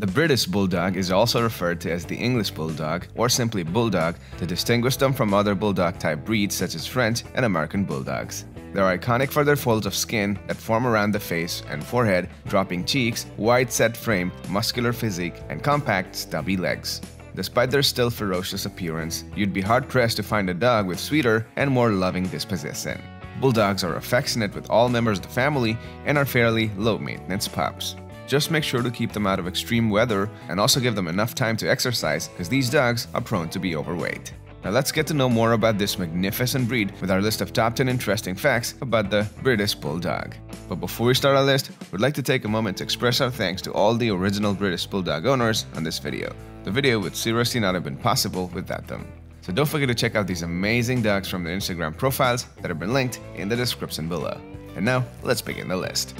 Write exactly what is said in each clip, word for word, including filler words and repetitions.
The British Bulldog is also referred to as the English Bulldog or simply Bulldog to distinguish them from other Bulldog-type breeds such as French and American Bulldogs. They're iconic for their folds of skin that form around the face and forehead, dropping cheeks, wide set frame, muscular physique, and compact, stubby legs. Despite their still ferocious appearance, you'd be hard-pressed to find a dog with sweeter and more loving disposition. Bulldogs are affectionate with all members of the family and are fairly low-maintenance pups. Just make sure to keep them out of extreme weather and also give them enough time to exercise, because these dogs are prone to be overweight. Now let's get to know more about this magnificent breed with our list of top ten interesting facts about the British Bulldog. But before we start our list, we'd like to take a moment to express our thanks to all the original British Bulldog owners on this video. The video would seriously not have been possible without them. So don't forget to check out these amazing dogs from their Instagram profiles that have been linked in the description below. And now, let's begin the list.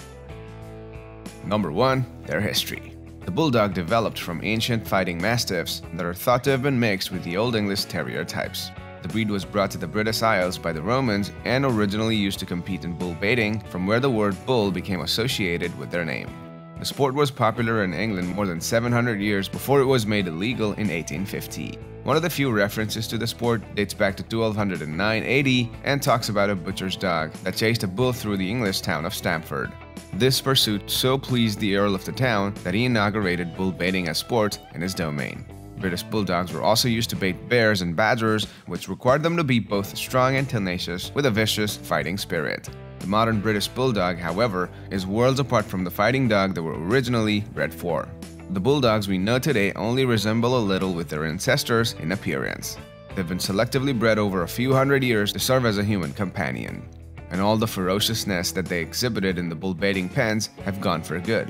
Number one. Their history. The Bulldog developed from ancient fighting mastiffs that are thought to have been mixed with the Old English Terrier types. The breed was brought to the British Isles by the Romans and originally used to compete in bull baiting, from where the word bull became associated with their name. The sport was popular in England more than seven hundred years before it was made illegal in eighteen fifty. One of the few references to the sport dates back to twelve oh nine A D and talks about a butcher's dog that chased a bull through the English town of Stamford. This pursuit so pleased the Earl of the town that he inaugurated bull baiting as sport in his domain. British Bulldogs were also used to bait bears and badgers, which required them to be both strong and tenacious with a vicious fighting spirit. The modern British Bulldog, however, is worlds apart from the fighting dog they were originally bred for. The Bulldogs we know today only resemble a little with their ancestors in appearance. They've been selectively bred over a few hundred years to serve as a human companion. And all the ferociousness that they exhibited in the bull baiting pens have gone for good.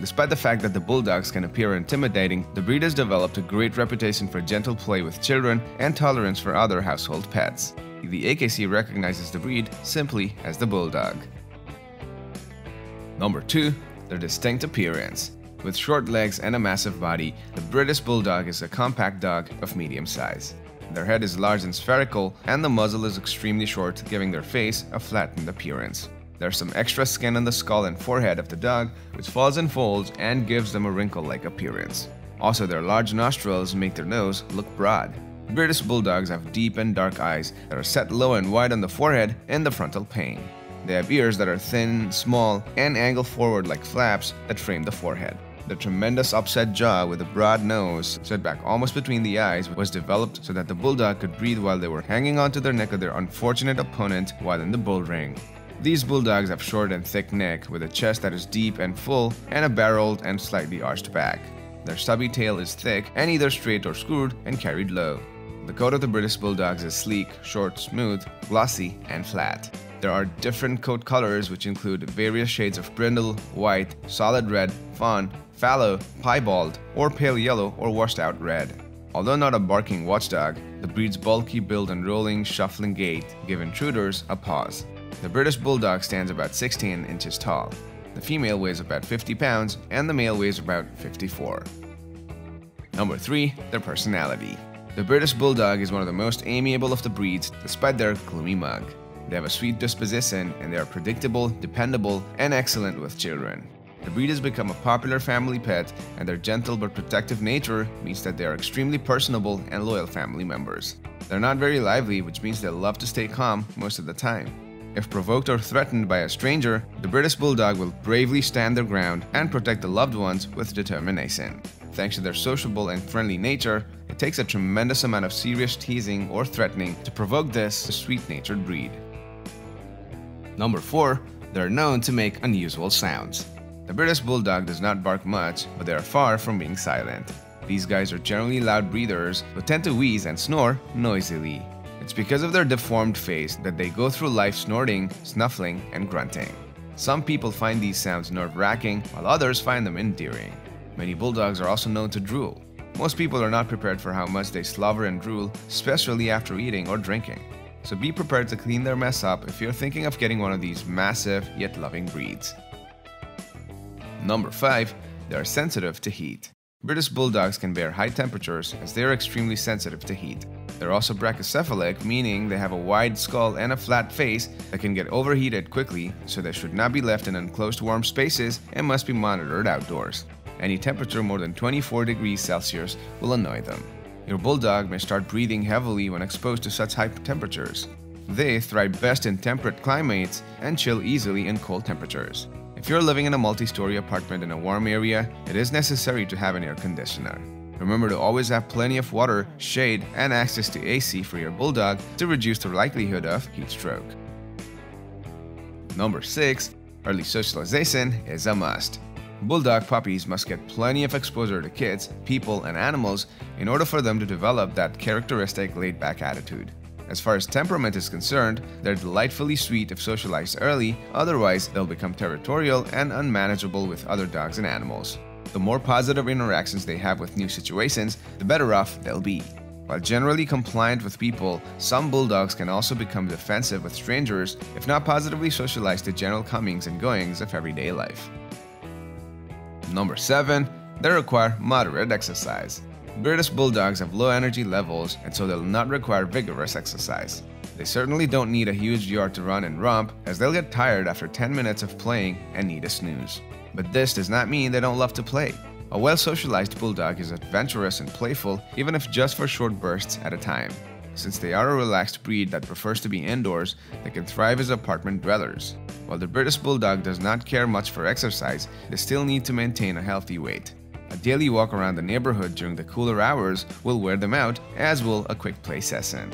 Despite the fact that the Bulldogs can appear intimidating, the breed has developed a great reputation for gentle play with children and tolerance for other household pets. The A K C recognizes the breed simply as the Bulldog. Number two. Their distinct appearance. With short legs and a massive body, the British Bulldog is a compact dog of medium size. Their head is large and spherical, and the muzzle is extremely short, giving their face a flattened appearance. There's some extra skin on the skull and forehead of the dog, which falls in folds and gives them a wrinkle-like appearance. Also, their large nostrils make their nose look broad. British Bulldogs have deep and dark eyes that are set low and wide on the forehead and the frontal pane. They have ears that are thin, small, and angle forward like flaps that frame the forehead. The tremendous upset jaw with a broad nose set back almost between the eyes was developed so that the Bulldog could breathe while they were hanging onto the neck of their unfortunate opponent while in the bull ring. These Bulldogs have short and thick neck with a chest that is deep and full and a barreled and slightly arched back. Their stubby tail is thick and either straight or screwed and carried low. The coat of the British Bulldogs is sleek, short, smooth, glossy, and flat. There are different coat colors which include various shades of brindle, white, solid red, fawn, fallow, piebald, or pale yellow or washed out red. Although not a barking watchdog, the breed's bulky build and rolling, shuffling gait give intruders a pause. The British Bulldog stands about sixteen inches tall. The female weighs about fifty pounds and the male weighs about fifty-four. Number three. Their personality. The British Bulldog is one of the most amiable of the breeds despite their gloomy mug. They have a sweet disposition and they are predictable, dependable, and excellent with children. The breed has become a popular family pet and their gentle but protective nature means that they are extremely personable and loyal family members. They're not very lively, which means they love to stay calm most of the time. If provoked or threatened by a stranger, the British Bulldog will bravely stand their ground and protect the loved ones with determination. Thanks to their sociable and friendly nature, it takes a tremendous amount of serious teasing or threatening to provoke this sweet-natured breed. Number four. They're known to make unusual sounds. The British Bulldog does not bark much, but they are far from being silent. These guys are generally loud breathers who tend to wheeze and snore noisily. It's because of their deformed face that they go through life snorting, snuffling, and grunting. Some people find these sounds nerve-wracking, while others find them endearing. Many Bulldogs are also known to drool. Most people are not prepared for how much they slobber and drool, especially after eating or drinking. So be prepared to clean their mess up if you're thinking of getting one of these massive yet loving breeds. Number five. They are sensitive to heat. British Bulldogs can bear high temperatures as they are extremely sensitive to heat. They're also brachycephalic, meaning they have a wide skull and a flat face that can get overheated quickly, so they should not be left in enclosed warm spaces and must be monitored outdoors. Any temperature more than twenty-four degrees Celsius will annoy them. Your bulldog may start breathing heavily when exposed to such high temperatures. They thrive best in temperate climates and chill easily in cold temperatures. If you're living in a multi-story apartment in a warm area, it is necessary to have an air conditioner. Remember to always have plenty of water, shade, and access to A C for your bulldog to reduce the likelihood of heat stroke. Number six. Early socialization is a must. Bulldog puppies must get plenty of exposure to kids, people, and animals in order for them to develop that characteristic laid-back attitude. As far as temperament is concerned, they're delightfully sweet if socialized early, otherwise they'll become territorial and unmanageable with other dogs and animals. The more positive interactions they have with new situations, the better off they'll be. While generally compliant with people, some bulldogs can also become defensive with strangers if not positively socialized to general comings and goings of everyday life. Number seven. They require moderate exercise. British Bulldogs have low energy levels, and so they'll not require vigorous exercise. They certainly don't need a huge yard to run and romp, as they'll get tired after ten minutes of playing and need a snooze. But this does not mean they don't love to play. A well-socialized bulldog is adventurous and playful, even if just for short bursts at a time. Since they are a relaxed breed that prefers to be indoors, they can thrive as apartment dwellers. While the British Bulldog does not care much for exercise, they still need to maintain a healthy weight. A daily walk around the neighborhood during the cooler hours will wear them out, as will a quick play session.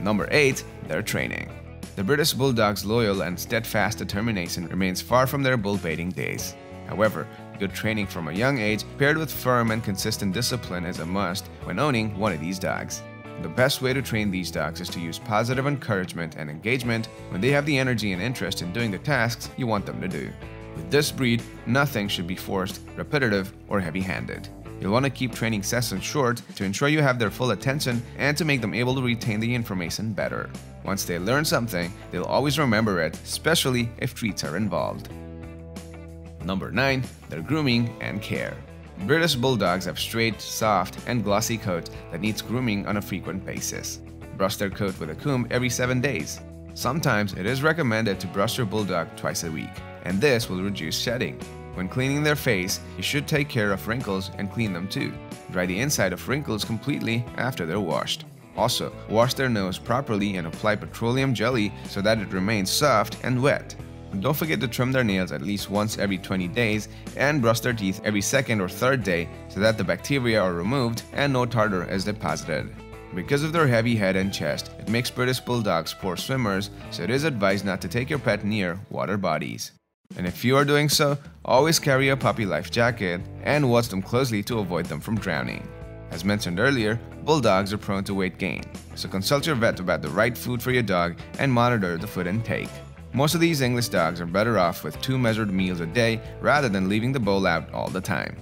Number eight. Their training. The British Bulldog's loyal and steadfast determination remains far from their bull baiting days. However, good training from a young age paired with firm and consistent discipline is a must when owning one of these dogs. The best way to train these dogs is to use positive encouragement and engagement when they have the energy and interest in doing the tasks you want them to do. With this breed, nothing should be forced, repetitive, or heavy-handed. You'll want to keep training sessions short to ensure you have their full attention and to make them able to retain the information better. Once they learn something, they'll always remember it, especially if treats are involved. Number nine. Their grooming and care. British Bulldogs have straight, soft, and glossy coat that needs grooming on a frequent basis. Brush their coat with a comb every seven days. Sometimes it is recommended to brush your bulldog twice a week, and this will reduce shedding. When cleaning their face, you should take care of wrinkles and clean them too. Dry the inside of wrinkles completely after they're washed. Also, wash their nose properly and apply petroleum jelly so that it remains soft and wet. Don't forget to trim their nails at least once every twenty days and brush their teeth every second or third day so that the bacteria are removed and no tartar is deposited. Because of their heavy head and chest, it makes British Bulldogs poor swimmers, so it is advised not to take your pet near water bodies. And if you are doing so, always carry a puppy life jacket and watch them closely to avoid them from drowning. As mentioned earlier, bulldogs are prone to weight gain, so consult your vet about the right food for your dog and monitor the food intake. Most of these English dogs are better off with two measured meals a day rather than leaving the bowl out all the time.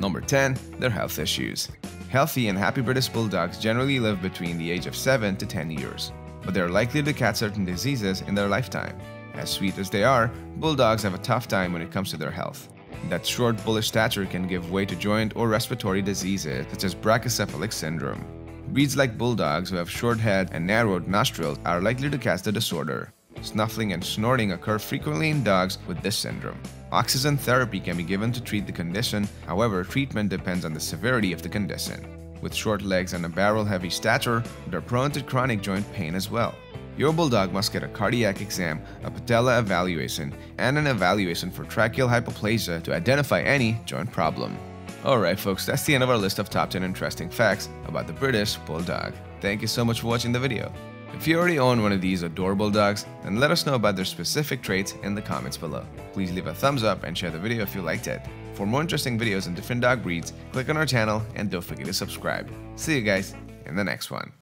Number ten. Their health issues. Healthy and happy British Bulldogs generally live between the age of seven to ten years, but they are likely to catch certain diseases in their lifetime. As sweet as they are, bulldogs have a tough time when it comes to their health. That short, bullish stature can give way to joint or respiratory diseases such as brachycephalic syndrome. Breeds like bulldogs who have short head and narrowed nostrils are likely to catch the disorder. Snuffling and snorting occur frequently in dogs with this syndrome. Oxygen therapy can be given to treat the condition, however, treatment depends on the severity of the condition. With short legs and a barrel-heavy stature, they're prone to chronic joint pain as well. Your bulldog must get a cardiac exam, a patella evaluation, and an evaluation for tracheal hypoplasia to identify any joint problem. Alright folks, that's the end of our list of top ten interesting facts about the British Bulldog. Thank you so much for watching the video. If you already own one of these adorable dogs, then let us know about their specific traits in the comments below. Please leave a thumbs up and share the video if you liked it. For more interesting videos on different dog breeds, click on our channel and don't forget to subscribe. See you guys in the next one.